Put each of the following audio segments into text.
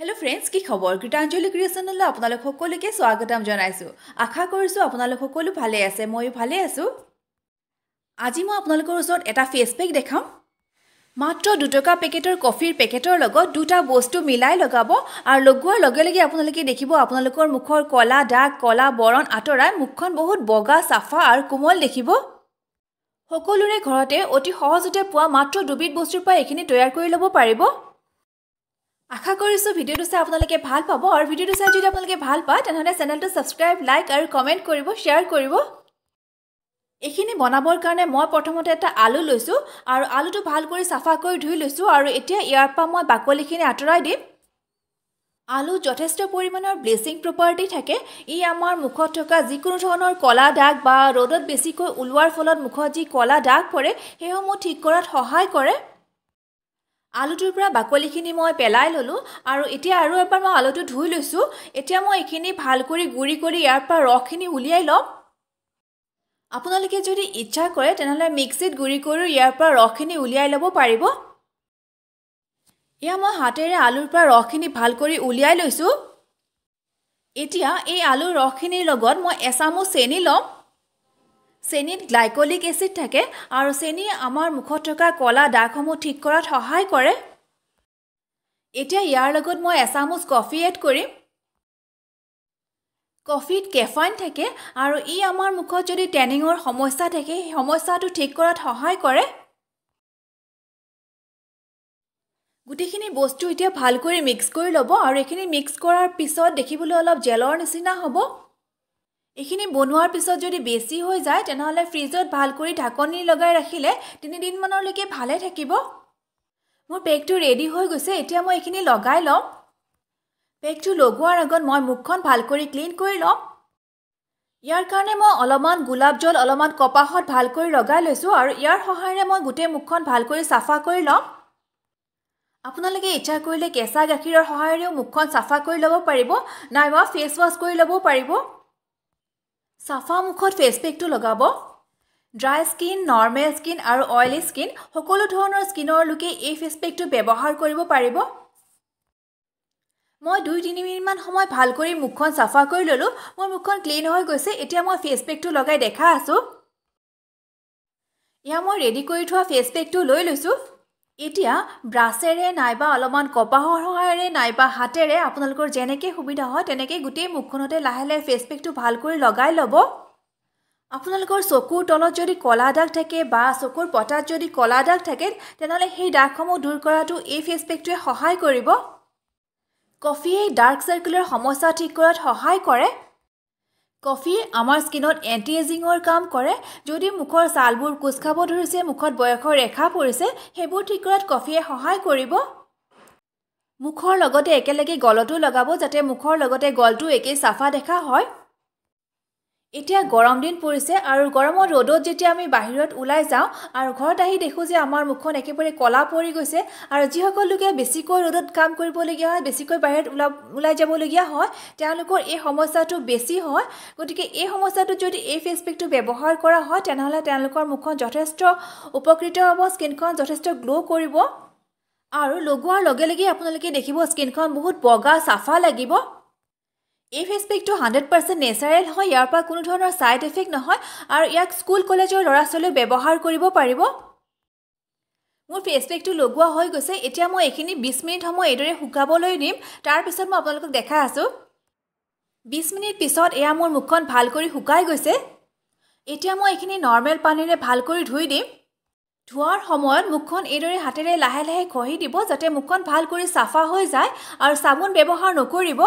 Hello friends, की खबर Geetanjali creational आपनालोक सकलोके स्वागतम जनाइसु। आशा करिसु आपनालोक सकलो भाले आछे, मइयो भाले आछु। आज मैं आपनालोकर ओसरत एटा फेस पेक देखाम। मात्र 2 टका पेकेटर कफिर पेकेटर लगत दुटा बस्तु मिलाई लगाबो आर लगुवार लगे लगे आपनालोके देखिबो आपनालोकर मुखर कला दाग कला बरण आतराय मुखखन बहुत बगा साफा आर कोमल देखिबो। सकलोरे घरते অতি সহজতে পোৱা মাত্ৰ দুবিধ বস্তুৰ পৰা এখিনি তৈয়াৰ কৰি লব পাৰিব। आशा करिसु भिडिओ से आपनालोके भाल पाबो और भिडिओ से जदि आपनालोके भाल पाय तहले चैनल तो सब्सक्राइब लाइक और कमेंट करिबो शेयर करिबो। एखिनि बनाबर कारणे मैं प्रथमते एटा आलू लैसु और आलूटो भाल करि साफा करि धुइ लैसु और एटा इयार पा मैं बाकलिखिनि आतराय दिम। आलू जथेष्ट परिमाणर ब्लेसिंग प्रपार्टी थाके, इ आमार मुखत थका जिकुनो धৰণৰ कला दाग बा रोदत बेसिকৈ उलवार फলত मुखत जी कला दाग परे हेमो ठीक কৰাত সহায় কৰে। आलूटर पर बाकलिखिनि मैं पेलाय ललो और इतना और एबार मैं आलू तो धुई लैसु। एटा मैं ये भालक गुड़ी कर यार रसखिनि उलियाय लम। आपनालोके जदि इच्छा करे तहले मिक्सित गुड़ी कर यार रसखिनि उलियाय लबो पारिबो। या मैं हाथेरे आलूर पर रसखिनि भालक उलियाय लैसु। एटा ए आलूर रसखिनि लगत मैं एसामुच चेनी लम। চেনিত গ্লাইকলিক এসিড থাকে আৰু চেনিয়ে আমাৰ মুখত থকা কলা দাগসমূহ ঠিক কৰাত সহায় কৰে। এতিয়া ইয়াৰ লগত মই এচামুচ কফি এড কৰিম। কফিত কেফাইন থাকে আৰু ই আমাৰ মুখত যদি টেনিঙৰ সমস্যা থাকে সেই সমস্যাটো ঠিক কৰাত সহায় কৰে। গুটিখিনি বস্তু এতিয়া ভাল কৰি মিক্স কৰি লব আৰু এখিনি মিক্স কৰাৰ পিছত দেখিবলৈ অলপ জেলৰ নিচিনা হ'ব। এইখিনি বনোৱাৰ পিছত যদি বেছি হৈ যায় তেনহলে ফ্ৰিজত ভাল কৰি ঢাকনি লগাই ৰাখিলে 3 দিন মানলৈকে ভালে থাকিব। মোৰ পেকটো ৰেডি হৈ গৈছে। এতিয়া মই এইখিনি লগাই লম। পেকটো লগোৱাৰ আগত মই মুখখন ভাল কৰি ক্লিন কৰি লম। ইয়াৰ কাৰণে মই অলমান গোলাপ জল অলমান কপাহত ভাল কৰি লগাই লৈছো আৰু ইয়াৰ সহায়ৰে মই গোটেই মুখখন ভাল কৰি সাফা কৰি লম। আপোনালোকে ইচ্ছা কৰিলে কেঁচা গাখীৰৰ সহায়ৰেও মুখখন সাফা কৰি লব পাৰিব, নাইবা ফেচ ৱাশ কৰি লব পাৰিব। साफा मुखत फेस पेक तो लगाब। ड्राई स्किन, नर्मेल स्किन और ऑयली स्किन सको धरण स्किनर लोके ये फेस पेक तो व्यवहार करिबो पारिबो। मैं 2-3 मिनिटमान समय भालक मुखखन साफा कर ललो। मोर मुखखन क्लीन हो गई। एटा मैं फेस पेक तो लगाई देखा आसो। या मैं रेडी करि थोआ फेस पेक तो लई लैसु। एटा ब्राशेरे नाइबा अलमान कपाहर सहायरे नाइबा हाथेरे आपनालोकर जेनेके सुविधा हय तेनेके गुटेई मुखखनते लाहे लाहे फेस पेकटो भाल करि लगाइ लब। आपनालोकर चकुर तलत जदि कला दाग थाके बा चकुर पटात जदि कला दाग थाके तेनहले हेइ दागखमु दूर करातो ए फेस पेकटोए सहाय करिब। कफिए डार्क सर्कुलर समस्या ठीक करात सहाय करे। कफिए आमार स्किनत एंटी एजिंगर काम करे। जदि मुखर सालबुर कुछ खाब धरिसे, मुखत बयसर रेखा परिसे, हेबुर ठीक करात कफिए सहाय करिबो। मुखर लगते एकेलगे गलतो लगाब जाते मुखर लगते गलतो एके साफा देखा हय। एतिया गरम दिन परिसे आरु गरम रोदत जेतिया आमी बाहिरत उलाय जाओ आरु घरत आहि देखो जे आमार मुखखन एकेबारे कला परि गइसे आरु जि हकल लोके बेसिकै रोदत काम करिबलगिया हय, बेसिकै बाहिरत उलाय जाबलगिया हय, त्यालोकर ए समस्याटो बेसि हय। गतिके ए समस्याटो जदि ए फेस पेकटो व्यवहार কৰা হয় তেনহলে তেওঁলোকৰ মুখখন যথেষ্ট উপকৃত হ'ব। স্কিনখন যথেষ্ট গ্লো কৰিব আৰু লগোৱাৰ লগে লগে আপোনালোকে দেখিব স্কিনখন বহুত বগা সাফা লাগিব। এই ফেস পেকটো 100% নেচাৰেল হয়। ইয়াৰ পৰা কোনো ধৰণৰ সাইড এফেক্ট নহয় আৰু ইয়াক স্কুল কলেজৰ ল'ৰা-ছোৱালীয়ে ব্যৱহাৰ কৰিব পাৰিব। মোৰ ফেস পেকটো লগোৱা হৈ গৈছে। এতিয়া মই এখিনি 20 মিনিট সময় এদৰে শুকাবলৈ নিম। তাৰ পিছত মই আপোনালোকক দেখাই আছো। 20 মিনিট পিছত এয়া মোৰ মুখখন ভাল কৰি শুকাই গৈছে। এতিয়া মই এখিনি নৰ্মেল পানীৰে ভাল কৰি ধুই দিম। ধোৱাৰ সময়ত মুখখন এদৰে হাতেৰে লাহে লাহে ঘহি দিব যাতে মুখখন ভাল কৰি সাফা হৈ যায় আৰু সাবুন ব্যৱহাৰ নকৰিব।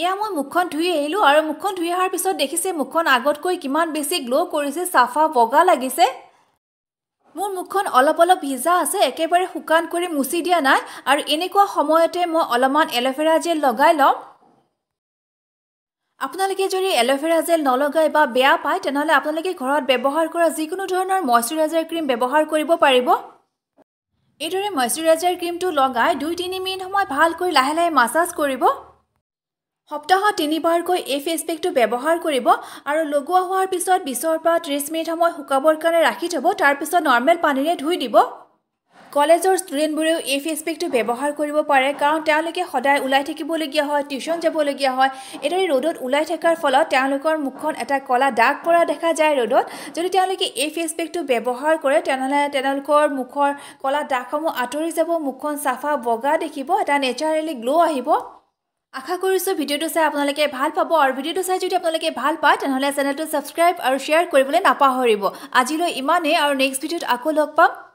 एया मैं मुखखन धुई आइलो और मुखखन धुई आहार पिছত देखिसे मुखखन आगतकै किमान बेसी ग्लो करिसे, साफा बगा लागिसे। मोर मुखखन अलप अलप भिजा आसे, एकेबारे हुकान करि मुछि दिया नाइ और एनेकुवा समयते मैं अलमान एलोवेरा जेल लगाइ लम। आपनालोके जदि एलोवेरा जेल नलगाय बा बेया पाय तेनहले आपनालोके घरत व्यवहार কৰা जिकुनो ধৰণৰ मयश्चराइजार क्रीम व्यवहार करिब पारिब। एदरे मयश्चराइजार क्रीम तो लगाय 2-3 मिनिट समय भालকৈ लाहे लाहे मसाज करिब। सप्ताहत 3 बारको ए फेस पेक तो व्यवहार करिब आरो लगुवा होवार पिছত 20 र পৰা 30 मिनिट समय हुकाबर काने राखि थब। तार पिছত नर्मेल पानीरे धुई दिब। कॉलेजर स्टूडेंटबूरे এই फेसबुक व्यवहार करिब पारे कारण तेलोके सदाय उलाय থাকিবলগীয়া হয় টিউশন যাবলগীয়া হয় এদৰে ৰ'দত উলাই থকাৰ ফলত তেওঁলোকৰ মুখখন এটা কলা দাগ পৰা দেখা যায়। ৰ'দত যদি তেওঁলোকে এই फेसबुक व्यवहार কৰে তেনলে তেওঁলোকৰ মুখৰ কলা দাগসমূহ আঁতৰি যাব, মুখখন সাফা বগা দেখিব, এটা নেচাৰেলি গ্লো আহিব। आशा करूँ भिडिओ चाय आपलोक भल पा और भिडिओ चाय जो आपलोक भल पाए चैनल सब्सक्राइब और शेयर नपाहर। आजिल इमानेई और नेक्स्ट भिडिओत आको लग पाम।